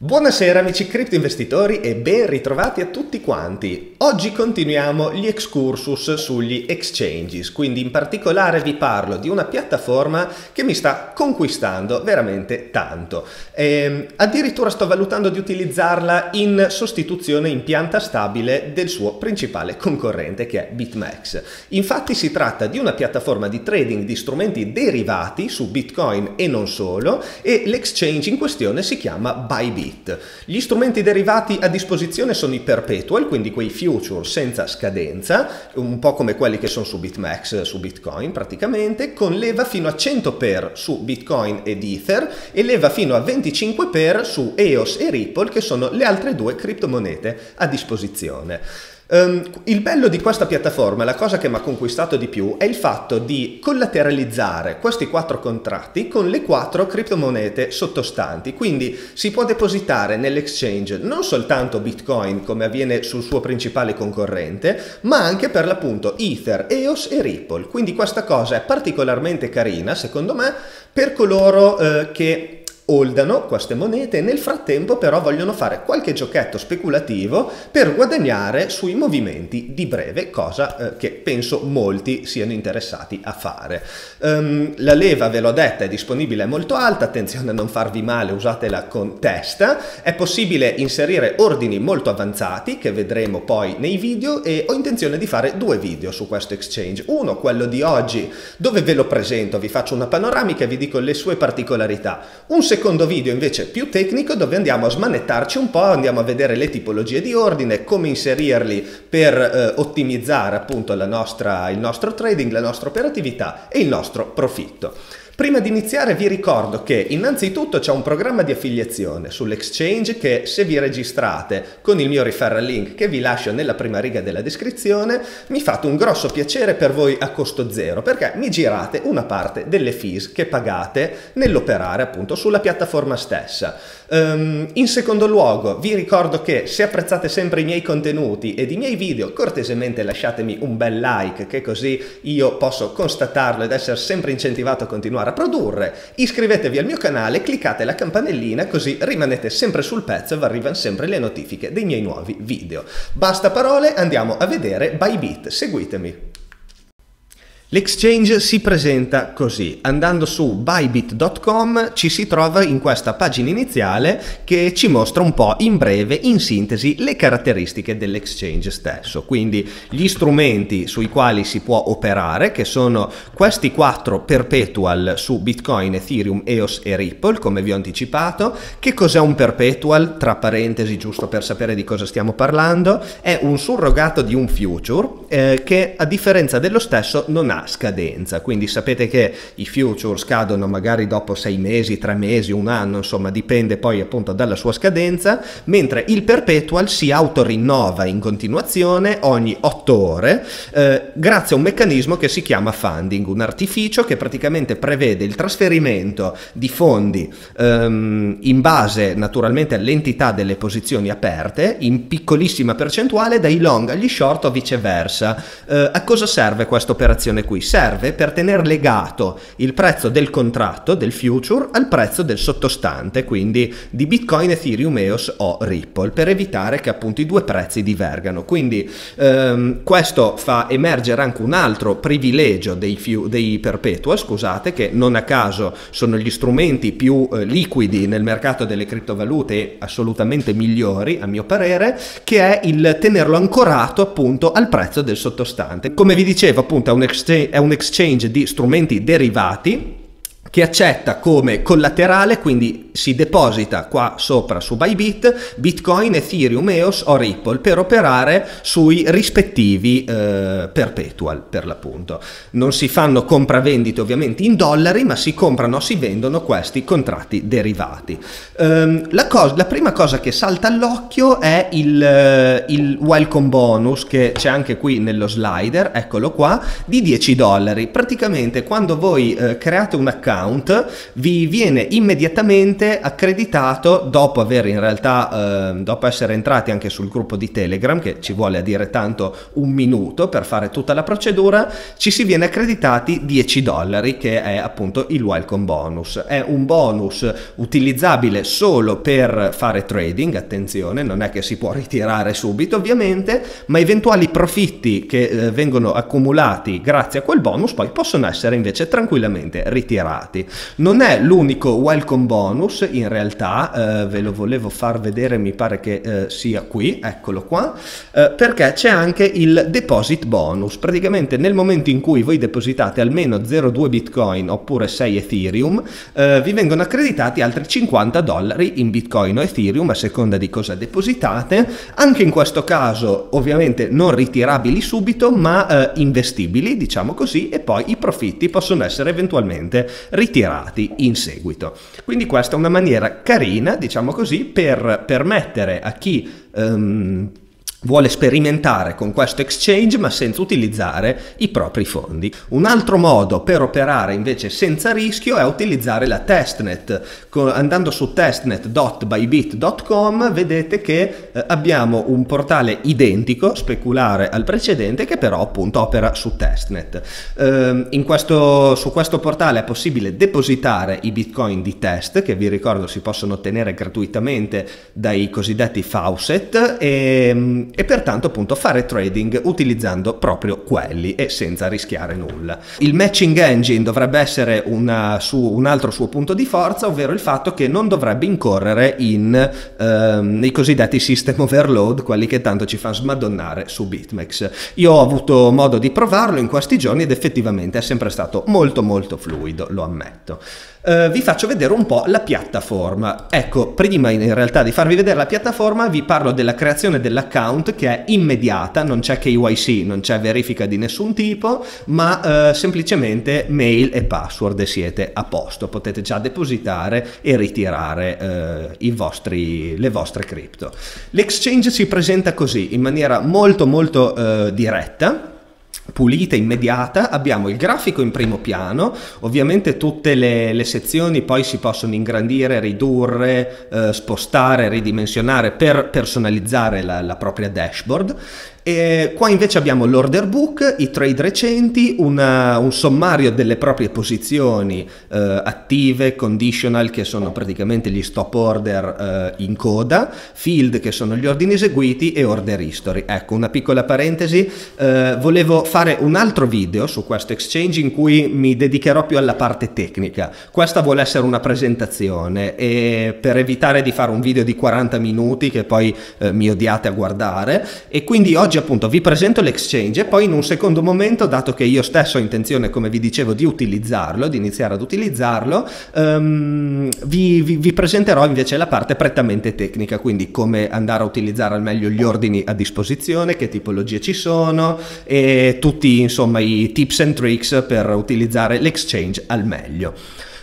Buonasera amici cripto investitori e ben ritrovati a tutti quanti. Oggi continuiamo gli excursus sugli exchanges, quindi in particolare vi parlo di una piattaforma che mi sta conquistando veramente tanto. Addirittura sto valutando di utilizzarla in sostituzione in pianta stabile del suo principale concorrente che è BitMEX. Infatti si tratta di una piattaforma di trading di strumenti derivati su Bitcoin e non solo, e l'exchange in questione si chiama Bybit. Gli strumenti derivati a disposizione sono i perpetual, quindi quei future senza scadenza, un po' come quelli che sono su BitMEX, su Bitcoin praticamente, con leva fino a 100 per su Bitcoin ed Ether e leva fino a 25 per su EOS e Ripple, che sono le altre due criptomonete a disposizione. Il bello di questa piattaforma, la cosa che mi ha conquistato di più, è il fatto di collateralizzare questi 4 contratti con le 4 criptomonete sottostanti, quindi si può depositare nell'exchange non soltanto Bitcoin come avviene sul suo principale concorrente, ma anche per l'appunto Ether, EOS e Ripple. Quindi questa cosa è particolarmente carina secondo me per coloro che holdano queste monete e nel frattempo però vogliono fare qualche giochetto speculativo per guadagnare sui movimenti di breve, cosa che penso molti siano interessati a fare. La leva, ve l'ho detta, è disponibile, è molto alta, attenzione a non farvi male, usatela con testa. È possibile inserire ordini molto avanzati che vedremo poi nei video, e ho intenzione di fare 2 video su questo exchange, uno quello di oggi dove ve lo presento, vi faccio una panoramica e vi dico le sue particolarità, un secondo video invece più tecnico dove andiamo a smanettarci un po', andiamo a vedere le tipologie di ordine, come inserirli per ottimizzare appunto il nostro trading, la nostra operatività e il nostro profitto. Prima di iniziare vi ricordo che innanzitutto c'è un programma di affiliazione sull'exchange che, se vi registrate con il mio referral link che vi lascio nella prima riga della descrizione, mi fate un grosso piacere per voi a costo zero, perché mi girate una parte delle fees che pagate nell'operare appunto sulla piattaforma stessa. In secondo luogo vi ricordo che, se apprezzate sempre i miei contenuti ed i miei video, cortesemente lasciatemi un bel like, che così io posso constatarlo ed essere sempre incentivato a continuare a produrre. Iscrivetevi al mio canale, cliccate la campanellina, così rimanete sempre sul pezzo e vi arrivano sempre le notifiche dei miei nuovi video. Basta parole, andiamo a vedere Bybit, seguitemi. L'exchange si presenta così: andando su bybit.com ci si trova in questa pagina iniziale che ci mostra un po' in breve, in sintesi, le caratteristiche dell'exchange stesso, quindi gli strumenti sui quali si può operare, che sono questi 4 perpetual su Bitcoin, Ethereum, EOS e Ripple, come vi ho anticipato. Che cos'è un perpetual? Tra parentesi, giusto per sapere di cosa stiamo parlando, è un surrogato di un future che, a differenza dello stesso, non ha scadenza. Quindi sapete che i future scadono magari dopo 6 mesi, 3 mesi, un anno, insomma dipende poi appunto dalla sua scadenza, mentre il perpetual si autorinnova in continuazione ogni 8 ore grazie a un meccanismo che si chiama funding, un artificio che praticamente prevede il trasferimento di fondi in base naturalmente all'entità delle posizioni aperte, in piccolissima percentuale dai long agli short o viceversa. A cosa serve questa operazione qui? Serve per tenere legato il prezzo del contratto, del future, al prezzo del sottostante, quindi di Bitcoin, Ethereum, EOS o Ripple, per evitare che appunto i due prezzi divergano. Quindi questo fa emergere anche un altro privilegio dei perpetual, scusate, che non a caso sono gli strumenti più liquidi nel mercato delle criptovalute e assolutamente migliori a mio parere, che è il tenerlo ancorato appunto al prezzo del sottostante. Come vi dicevo appunto è un exchange di strumenti derivati che accetta come collaterale, quindi si deposita qua sopra su Bybit, Bitcoin, Ethereum, EOS o Ripple per operare sui rispettivi perpetual per l'appunto. Non si fanno compravendite ovviamente in dollari, ma si comprano o si vendono questi contratti derivati. La prima cosa che salta all'occhio è il welcome bonus, che c'è anche qui nello slider, eccolo qua, di $10. Praticamente quando voi create un account account, vi viene immediatamente accreditato dopo aver in realtà dopo essere entrati anche sul gruppo di Telegram, che ci vuole a dire tanto un minuto per fare tutta la procedura, ci si viene accreditati $10, che è appunto il welcome bonus. È un bonus utilizzabile solo per fare trading, attenzione, non è che si può ritirare subito ovviamente, ma eventuali profitti che vengono accumulati grazie a quel bonus poi possono essere invece tranquillamente ritirati. Non è l'unico welcome bonus, in realtà ve lo volevo far vedere, mi pare che sia qui, eccolo qua, perché c'è anche il deposit bonus. Praticamente nel momento in cui voi depositate almeno 0,2 bitcoin oppure 6 ethereum vi vengono accreditati altri $50 in bitcoin o ethereum a seconda di cosa depositate. Anche in questo caso ovviamente non ritirabili subito, ma investibili, diciamo così, e poi i profitti possono essere eventualmente ritirati in seguito. Quindi questa è una maniera carina, diciamo così, per permettere a chi vuole sperimentare con questo exchange ma senza utilizzare i propri fondi. Un altro modo per operare invece senza rischio è utilizzare la testnet. Andando su testnet.bybit.com vedete che abbiamo un portale identico, speculare al precedente, che però appunto opera su testnet. Su questo portale è possibile depositare i bitcoin di test, che vi ricordo si possono ottenere gratuitamente dai cosiddetti faucet, e pertanto appunto fare trading utilizzando proprio quelli e senza rischiare nulla. Il matching engine dovrebbe essere un altro suo punto di forza, ovvero il fatto che non dovrebbe incorrere nei cosiddetti system overload, quelli che tanto ci fanno smadonnare su BitMEX. Io ho avuto modo di provarlo in questi giorni ed effettivamente è sempre stato molto molto fluido, lo ammetto. Vi faccio vedere un po' la piattaforma. Ecco, prima in realtà di farvi vedere la piattaforma vi parlo della creazione dell'account, che è immediata, non c'è KYC, non c'è verifica di nessun tipo, ma semplicemente mail e password e siete a posto, potete già depositare e ritirare le vostre cripto. L'exchange si presenta così, in maniera molto molto diretta, pulita, immediata. Abbiamo il grafico in primo piano, ovviamente tutte le sezioni poi si possono ingrandire, ridurre, spostare, ridimensionare per personalizzare la propria dashboard. E qua invece abbiamo l'order book, i trade recenti, un sommario delle proprie posizioni attive, conditional, che sono praticamente gli stop order in coda, field, che sono gli ordini eseguiti, e order history. Ecco, una piccola parentesi, volevo fare un altro video su questo exchange in cui mi dedicherò più alla parte tecnica. Questa vuole essere una presentazione, e per evitare di fare un video di 40 minuti che poi mi odiate a guardare, e quindi oggi appunto vi presento l'exchange, e poi in un secondo momento, dato che io stesso ho intenzione, come vi dicevo, di utilizzarlo, di iniziare ad utilizzarlo, vi presenterò invece la parte prettamente tecnica, quindi come andare a utilizzare al meglio gli ordini a disposizione, che tipologie ci sono e tutti insomma i tips and tricks per utilizzare l'exchange al meglio.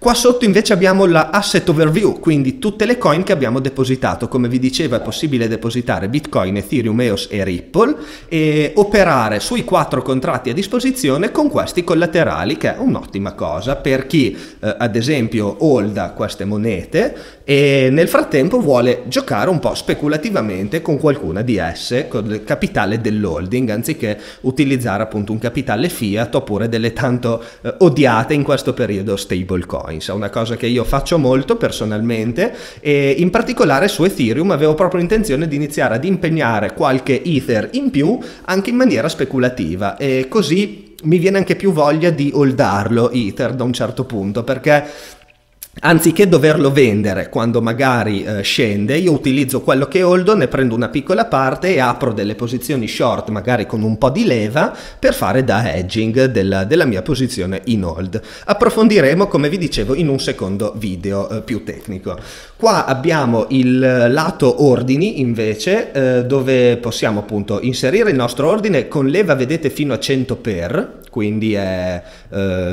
Qua sotto invece abbiamo la asset overview, quindi tutte le coin che abbiamo depositato. Come vi dicevo, è possibile depositare Bitcoin, Ethereum, EOS e Ripple e operare sui 4 contratti a disposizione con questi collaterali, che è un'ottima cosa per chi ad esempio holda queste monete e nel frattempo vuole giocare un po' speculativamente con qualcuna di esse con il capitale dell'holding, anziché utilizzare appunto un capitale fiat oppure delle tanto odiate in questo periodo stablecoin. È una cosa che io faccio molto personalmente, e in particolare su Ethereum avevo proprio intenzione di iniziare ad impegnare qualche Ether in più anche in maniera speculativa, e così mi viene anche più voglia di holdarlo Ether da un certo punto, perché anziché doverlo vendere quando magari scende, io utilizzo quello che holdo, ne prendo una piccola parte e apro delle posizioni short magari con un po' di leva per fare da hedging della mia posizione in hold. Approfondiremo, come vi dicevo, in un secondo video più tecnico. Qua abbiamo il lato ordini invece, dove possiamo appunto inserire il nostro ordine con leva, vedete, fino a 100 per, quindi è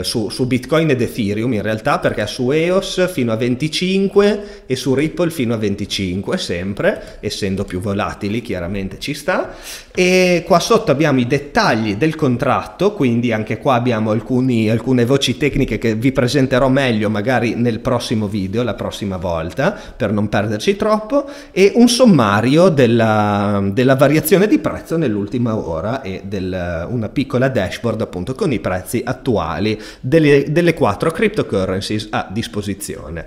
su Bitcoin ed Ethereum in realtà, perché è su EOS fino a 25 e su Ripple fino a 25 sempre, essendo più volatili chiaramente ci sta. E qua sotto abbiamo i dettagli del contratto, quindi anche qua abbiamo alcune voci tecniche che vi presenterò meglio magari nel prossimo video, la prossima volta, per non perderci troppo, e un sommario della variazione di prezzo nell'ultima ora e una piccola dashboard appunto con i prezzi attuali delle 4 cryptocurrencies a disposizione.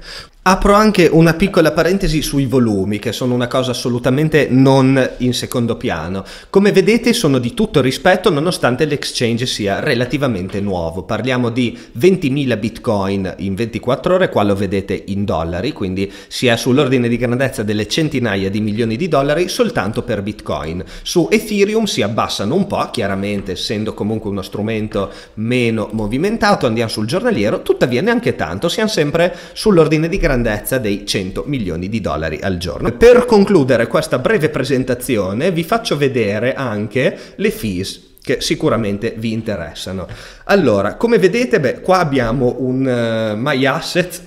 Apro anche una piccola parentesi sui volumi, che sono una cosa assolutamente non in secondo piano. Come vedete sono di tutto rispetto nonostante l'exchange sia relativamente nuovo. Parliamo di 20.000 bitcoin in 24 ore, qua lo vedete in dollari, quindi si è sull'ordine di grandezza delle centinaia di milioni di dollari soltanto per bitcoin. Su Ethereum si abbassano un po', chiaramente essendo comunque uno strumento meno movimentato, andiamo sul giornaliero, tuttavia neanche tanto, siamo sempre sull'ordine di grandezza dei 100 milioni di dollari al giorno. Per concludere questa breve presentazione vi faccio vedere anche le fees che sicuramente vi interessano. Allora, come vedete, qua abbiamo un My Assets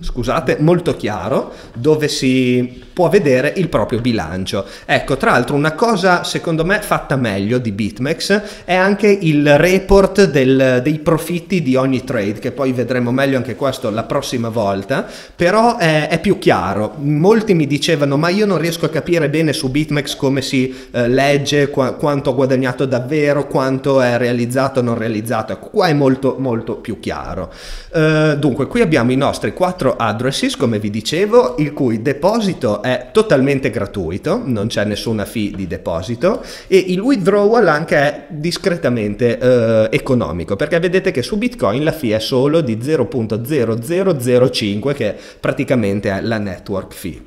scusate, molto chiaro, dove si può vedere il proprio bilancio. Ecco, tra l'altro una cosa secondo me fatta meglio di BitMEX è anche il report dei profitti di ogni trade, che poi vedremo meglio anche questo la prossima volta, però è più chiaro. Molti mi dicevano: ma io non riesco a capire bene su BitMEX come si legge, quanto ho guadagnato davvero, quanto è realizzato, non realizzato. Qua è molto molto più chiaro. Dunque qui abbiamo i nostri 4 addresses, come vi dicevo, il cui deposito è totalmente gratuito, non c'è nessuna fee di deposito, e il withdrawal anche è discretamente economico, perché vedete che su Bitcoin la fee è solo di 0.0005, che praticamente è la network fee.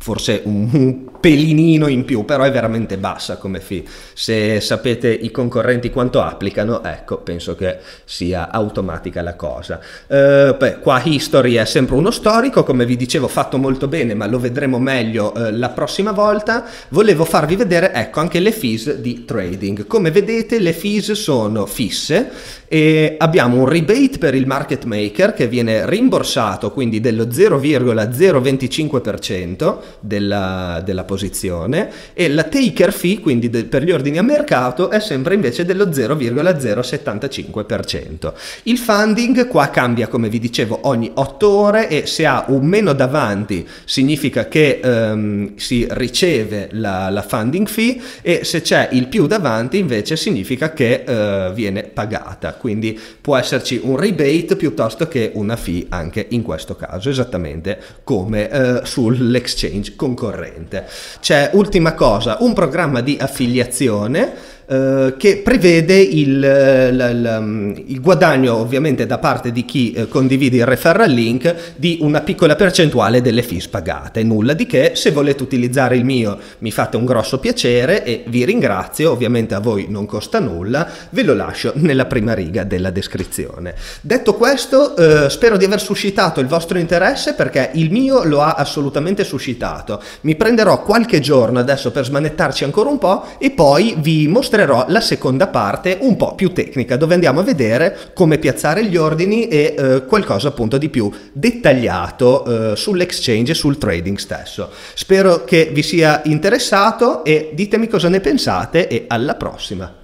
Forse un pelinino in più, però è veramente bassa come fee. Se sapete i concorrenti quanto applicano, ecco, penso che sia automatica la cosa. Qua History è sempre uno storico, come vi dicevo fatto molto bene, ma lo vedremo meglio la prossima volta. Volevo farvi vedere, ecco, anche le fees di trading. Come vedete le fees sono fisse e abbiamo un rebate per il market maker che viene rimborsato, quindi dello 0,025% della posizione, e la taker fee, quindi per gli ordini a mercato, è sempre invece dello 0,075%. Il funding qua cambia, come vi dicevo, ogni 8 ore, e se ha un meno davanti significa che si riceve la funding fee, e se c'è il più davanti invece significa che viene pagata. Quindi può esserci un rebate piuttosto che una fee anche in questo caso, esattamente come sull'exchange concorrente. C'è, ultima cosa, un programma di affiliazione che prevede il guadagno, ovviamente da parte di chi condivide il referral link, di una piccola percentuale delle fees pagate. Nulla di che, se volete utilizzare il mio mi fate un grosso piacere e vi ringrazio, ovviamente a voi non costa nulla, ve lo lascio nella prima riga della descrizione. Detto questo, spero di aver suscitato il vostro interesse, perché il mio lo ha assolutamente suscitato. Mi prenderò qualche giorno adesso per smanettarci ancora un po' e poi vi mostrerò la seconda parte un po' più tecnica, dove andiamo a vedere come piazzare gli ordini e qualcosa appunto di più dettagliato sull'exchange e sul trading stesso. Spero che vi sia interessato e ditemi cosa ne pensate, e alla prossima!